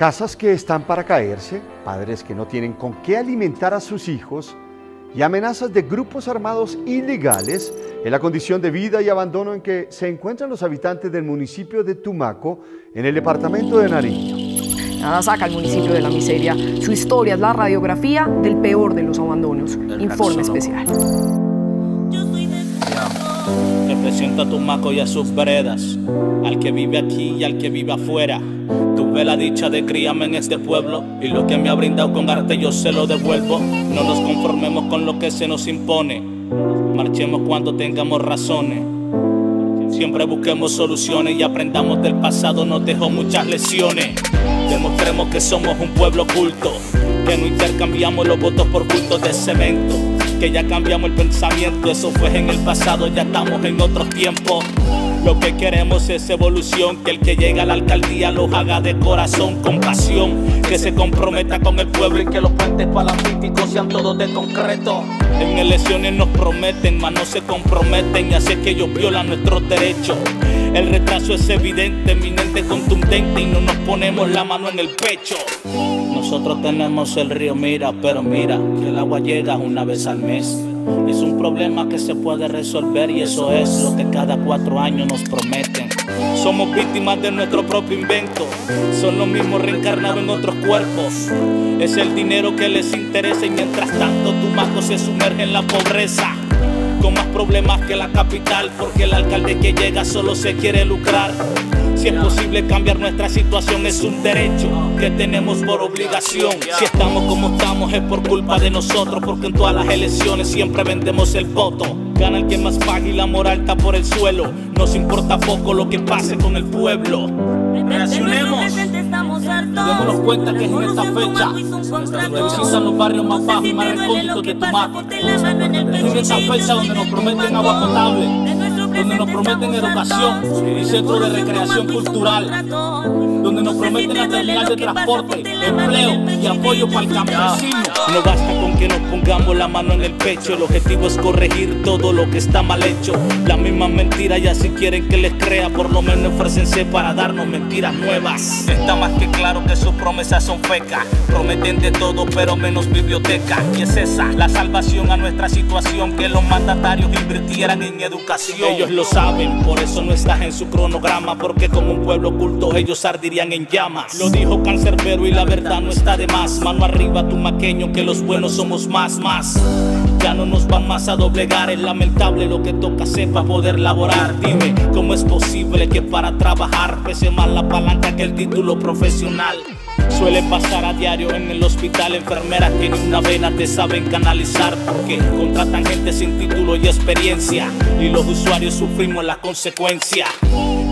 Casas que están para caerse, padres que no tienen con qué alimentar a sus hijos y amenazas de grupos armados ilegales en la condición de vida y abandono en que se encuentran los habitantes del municipio de Tumaco en el departamento de Nariño. Nada saca al municipio de la miseria. Su historia es la radiografía del peor de los abandonos. Informe especial. Representa a Tumaco y a sus veredas, al que vive aquí y al que vive afuera. Tuve la dicha de criarme en este pueblo y lo que me ha brindado con arte yo se lo devuelvo. No nos conformemos con lo que se nos impone, marchemos cuando tengamos razones. Siempre busquemos soluciones y aprendamos del pasado, nos dejó muchas lesiones. Demostremos que somos un pueblo culto, que no intercambiamos los votos por bultos de cemento, que ya cambiamos el pensamiento, eso fue en el pasado, ya estamos en otros tiempos. Lo que queremos es evolución, que el que llega a la alcaldía los haga de corazón, con pasión, que se comprometa con el pueblo y que los puentes palampíticos sean todos de concreto. En elecciones nos prometen, mas no se comprometen y así es que ellos violan nuestros derechos. El retraso es evidente, eminente, contundente y no nos ponemos la mano en el pecho. Nosotros tenemos el río, mira, pero mira que el agua llega una vez al mes. Es un problema que se puede resolver y eso es lo que cada 4 años nos prometen. Somos víctimas de nuestro propio invento, son los mismos reencarnados en otros cuerpos. Es el dinero que les interesa y mientras tanto Tumaco se sumerge en la pobreza, con más problemas que la capital, porque el alcalde que llega solo se quiere lucrar. Si es posible cambiar nuestra situación es un derecho que tenemos por obligación. Si estamos como estamos es por culpa de nosotros, porque en todas las elecciones siempre vendemos el voto. Gana el que más paga y la moral está por el suelo. Nos importa poco lo que pase con el pueblo. Reaccionemos, démonos cuenta que en esta fecha precisan los barrios más bajos y más recónditos de Tumaco. En esta fecha donde nos prometen agua potable, donde nos prometen educación y centro de recreación cultural, donde nos prometen la terminal de transporte, empleo y apoyo para el campesino. No basta con que nos pongamos la mano en el pecho, el objetivo es corregir todo lo que está mal hecho. Las mismas mentiras ya si quieren que les crea, por lo menos ofrécense para darnos mentiras nuevas. Está más que claro que sus promesas son fecas, prometen de todo pero menos biblioteca. Y es esa la salvación a nuestra situación, que los mandatarios invirtieran en educación. Ellos lo saben, por eso no estás en su cronograma, porque como un pueblo culto ellos ardirían en llamas. Lo dijo Cancerbero y la verdad no está de más. Mano arriba tumaqueño, que los buenos somos más. Ya no nos van más a doblegar, es lamentable lo que toca hacer para poder laborar. Dime, ¿cómo es posible que para trabajar pese más la palanca que el título profesional? Suele pasar a diario en el hospital, enfermeras que ni una vena te saben canalizar, porque contratan gente sin título y experiencia y los usuarios sufrimos las consecuencias.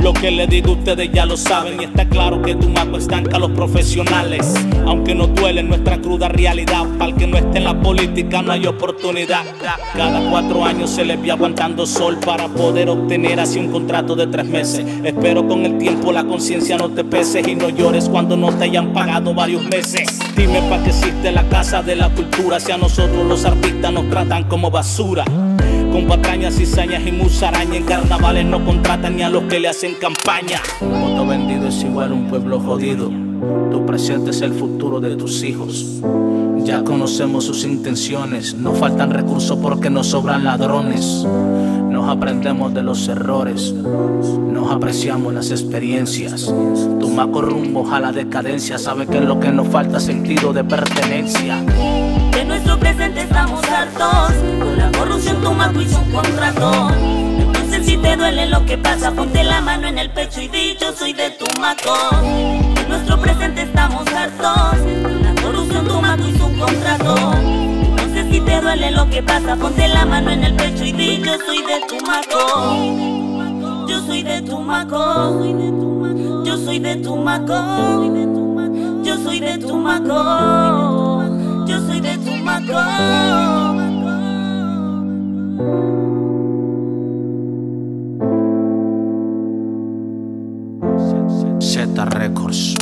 Lo que les digo ustedes ya lo saben y está claro que Tumaco estanca a los profesionales. Aunque nos duele nuestra cruda realidad, para el que no esté en la política no hay oportunidad. Cada 4 años se les ve aguantando sol para poder obtener así un contrato de 3 meses. Espero con el tiempo la conciencia no te pese y no llores cuando no te hayan pagado varios meses. Dime para qué existe la Casa de la Cultura si a nosotros los artistas nos tratan como basura. Con patrañas, cizañas y musaraña en carnavales no contratan ni a los que le hacen campaña. Un voto vendido es igual a un pueblo jodido. Tu presente es el futuro de tus hijos. Ya conocemos sus intenciones. No faltan recursos porque nos sobran ladrones. Nos aprendemos de los errores, nos apreciamos las experiencias. Tumaco rumbo ojalá decadencia, sabe que es lo que nos falta sentido de pertenencia. De nuestro presente estamos hartos, con la corrupción Tumaco y su contrato. Entonces si te duele lo que pasa, ponte la mano en el pecho y di yo soy de Tumaco. De nuestro presente estamos hartos, con la corrupción Tumaco y su contrato. Si te duele lo que pasa, ponte la mano en el pecho y di yo soy de Tumaco. Yo soy de Tumaco. Yo soy de Tumaco. Yo soy de Tumaco. Yo soy de Tumaco. Zetha Records.